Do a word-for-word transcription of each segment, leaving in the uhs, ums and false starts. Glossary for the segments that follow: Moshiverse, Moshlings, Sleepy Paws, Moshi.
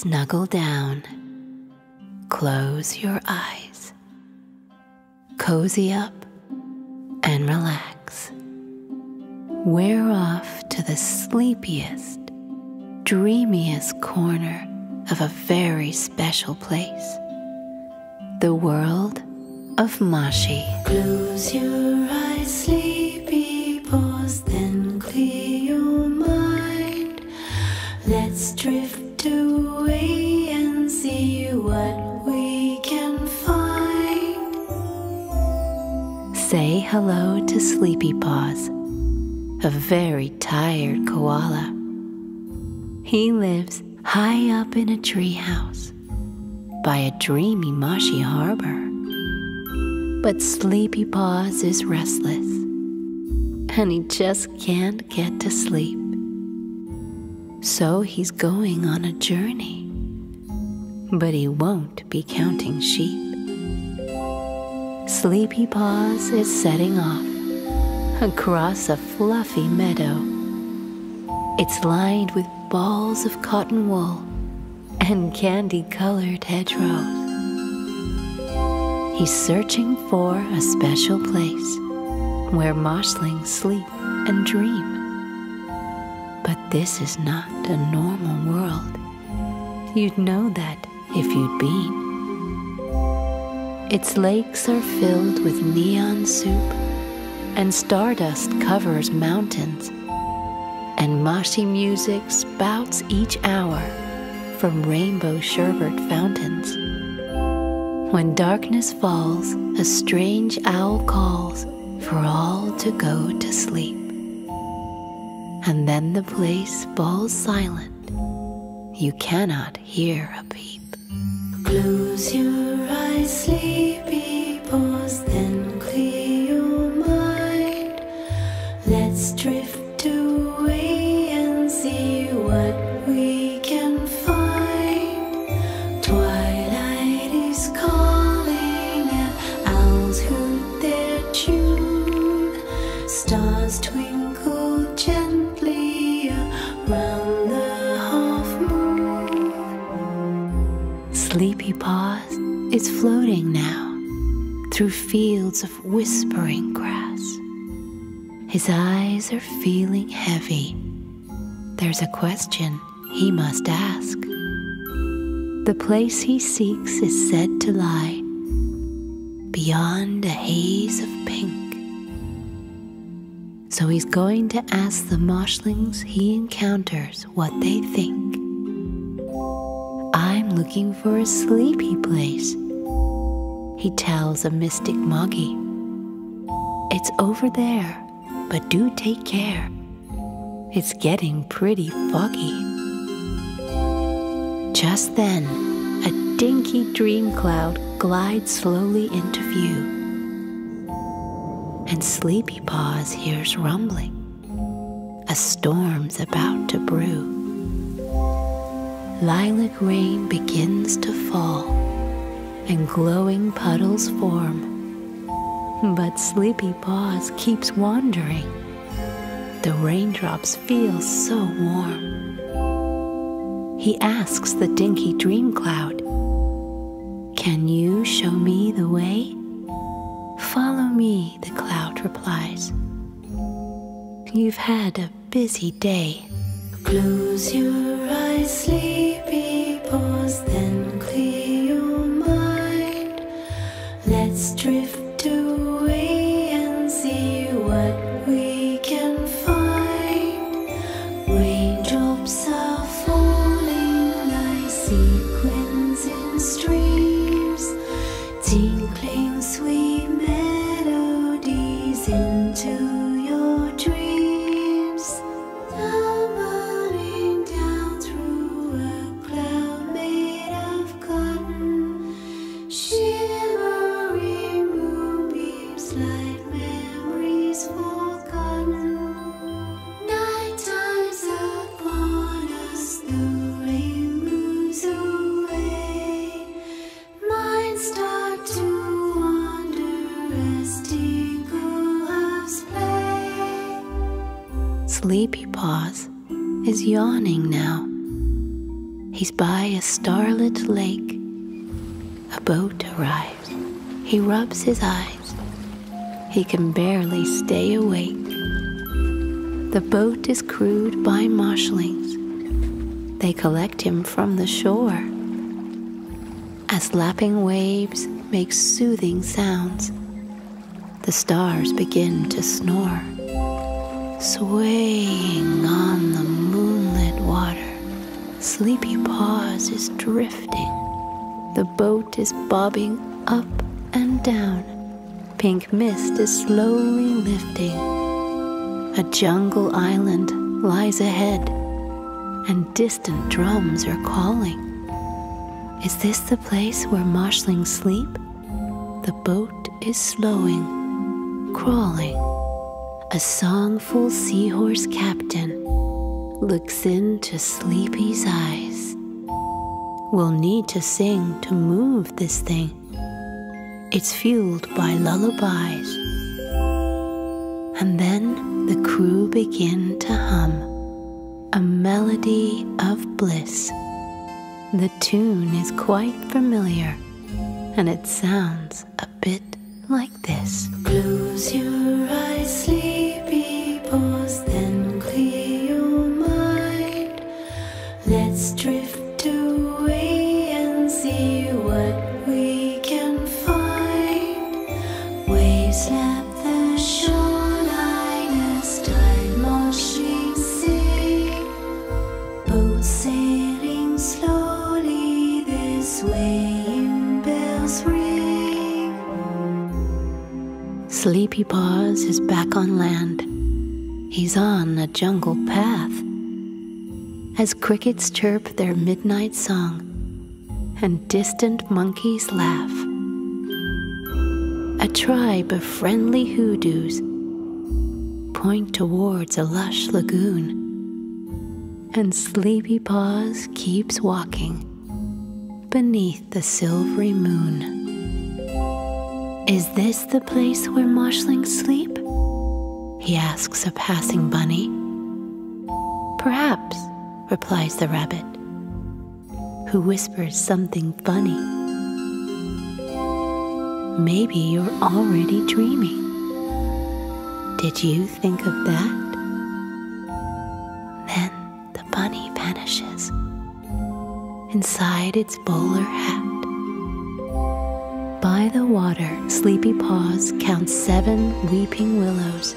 Snuggle down, close your eyes, cozy up and relax. We're off to the sleepiest, dreamiest corner of a very special place, the world of Moshi. Close your eyes, sleepy paws, then clear your mind. Let's drift away and see what we can find. Say hello to Sleepy Paws, a very tired koala. He lives high up in a treehouse by a dreamy Moshi harbor. But Sleepy Paws is restless, and he just can't get to sleep. So he's going on a journey, but he won't be counting sheep. Sleepy Paws is setting off across a fluffy meadow. It's lined with balls of cotton wool and candy-colored hedgerows. He's searching for a special place where moshlings sleep and dream. But this is not a normal world. You'd know that if you'd been. Its lakes are filled with neon soup, and stardust covers mountains, and Moshi music spouts each hour from rainbow sherbet fountains. When darkness falls, a strange owl calls for all to go to sleep. And then the place falls silent. You cannot hear a peep. Close your eyes, sleepy paws, then clear your mind. Let's drift away and see what we can find. Twilight is calling, and owls hoot their tune. Stars twinkle gently round the half moon. Sleepy Paws is floating now through fields of whispering grass. His eyes are feeling heavy. There's a question he must ask. The place he seeks is said to lie beyond a haze of pink. So he's going to ask the moshlings he encounters what they think. "I'm looking for a sleepy place," he tells a mystic moggy. "It's over there, but do take care. It's getting pretty foggy." Just then, a dinky dream cloud glides slowly into view. And Sleepy Paws hears rumbling. A storm's about to brew. Lilac rain begins to fall, and glowing puddles form. But Sleepy Paws keeps wandering. The raindrops feel so warm. He asks the dinky dream cloud, "Can you show me the way?" "Follow me," the cloud replies. "You've had a busy day." Close your eyes, sleepy paws, then clear your mind. Let's drift away and see what we can find. Raindrops are falling like sequins in streams, tinkling sweet into your dreams. Tumbling down through a cloud made of cotton, shimmering moonbeams like memories forgotten. Night time's upon us, the rain moves away. Minds start to wander as tinker. Sleepy Paws is yawning now. He's by a starlit lake. A boat arrives. He rubs his eyes. He can barely stay awake. The boat is crewed by moshlings. They collect him from the shore. As lapping waves make soothing sounds, the stars begin to snore, swaying on the moonlit water. Sleepy Paws is drifting. The boat is bobbing up and down. Pink mist is slowly lifting. A jungle island lies ahead, and distant drums are calling. Is this the place where moshlings sleep? The boat is slowing, crawling. A songful seahorse captain looks into Sleepy's eyes. We'll need to sing to move this thing. It's fueled by lullabies. And then the crew begin to hum a melody of bliss. The tune is quite familiar, and it sounds a bit like this. Close your eyes, sleepy paws, then clear your mind. Let's drift away and see what we can find. Waves lap the shoreline as time moshing sing. Boats sailing slowly this way. Sleepy Paws is back on land. He's on a jungle path. As crickets chirp their midnight song and distant monkeys laugh, a tribe of friendly hoodoos point towards a lush lagoon, and Sleepy Paws keeps walking beneath the silvery moon. Is this the place where moshlings sleep? He asks a passing bunny. Perhaps, replies the rabbit, who whispers something funny. Maybe you're already dreaming. Did you think of that? Then the bunny vanishes inside its bowler hat. By the water, Sleepy Paws counts seven weeping willows.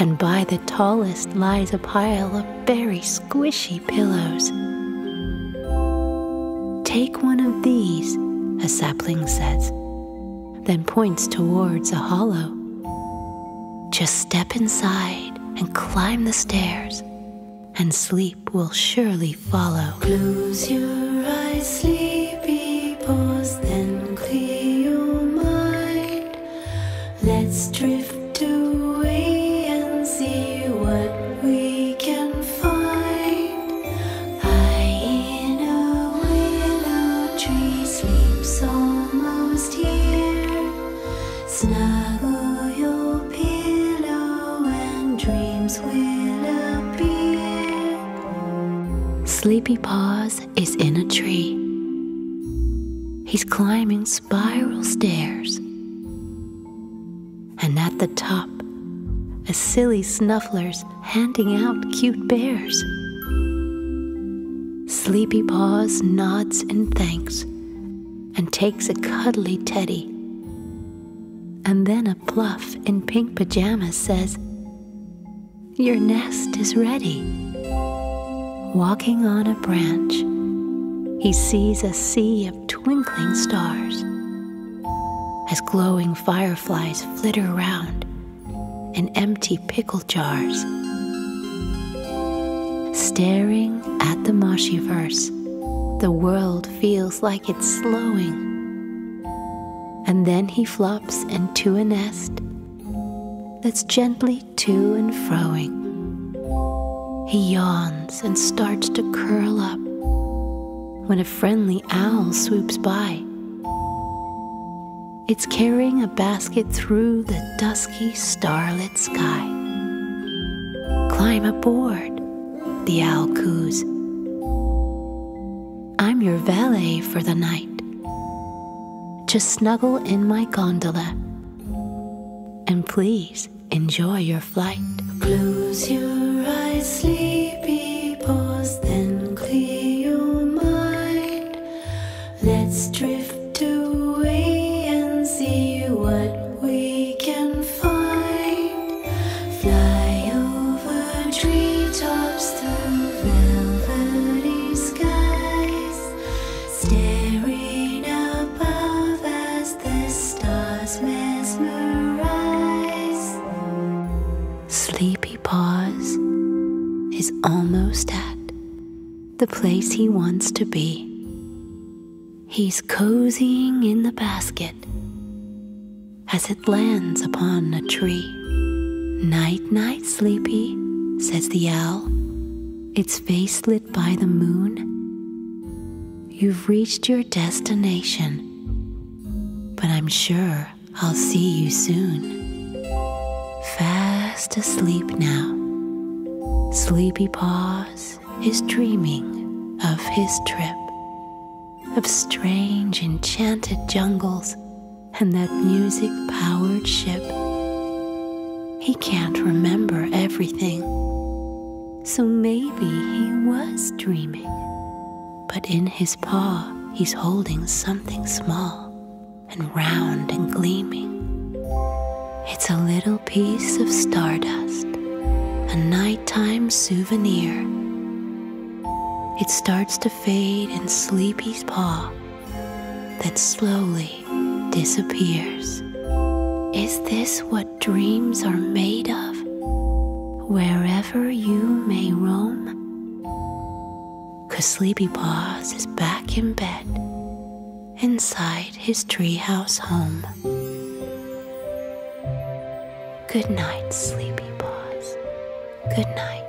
And by the tallest lies a pile of very squishy pillows. Take one of these, a sapling says, then points towards a hollow. Just step inside and climb the stairs, and sleep will surely follow. Close your eyes, sleepy paws, then clear your mind. Let's drift away and see what we can find. High in a willow tree sleeps almost here. Snuggle your pillow and dreams will appear. Sleepy Paws is in a tree. He's climbing spiral stairs. And at the top, a silly snuffler's handing out cute bears. Sleepy Paws nods in thanks and takes a cuddly teddy. And then a pluff in pink pajamas says, "Your nest is ready." Walking on a branch, he sees a sea of twinkling stars as glowing fireflies flitter around in empty pickle jars. Staring at the Moshiverse, the world feels like it's slowing. And then he flops into a nest that's gently to and froing. He yawns and starts to curl up when a friendly owl swoops by. It's carrying a basket through the dusky starlit sky. Climb aboard, the owl coos. I'm your valet for the night. Just snuggle in my gondola, and please enjoy your flight. Close your eyes, sleepy paws, then clear your mind. Let's drift away and see what we can find. Fly over treetops through velvety skies, staring above as the stars mesmerize. Sleepy Paws is almost at the place he wants to be. He's cozying in the basket as it lands upon a tree. Night, night, sleepy, says the owl, its face lit by the moon. You've reached your destination, but I'm sure I'll see you soon. Fast asleep now, Sleepy Paws is dreaming of his trip, of strange, enchanted jungles, and that music-powered ship. He can't remember everything, so maybe he was dreaming. But in his paw, he's holding something small and round and gleaming. It's a little piece of stardust, a nighttime souvenir. It starts to fade in Sleepy's paw, that slowly disappears. Is this what dreams are made of? Wherever you may roam, 'cause Sleepy Paws is back in bed, inside his treehouse home. Good night, Sleepy Paws. Good night.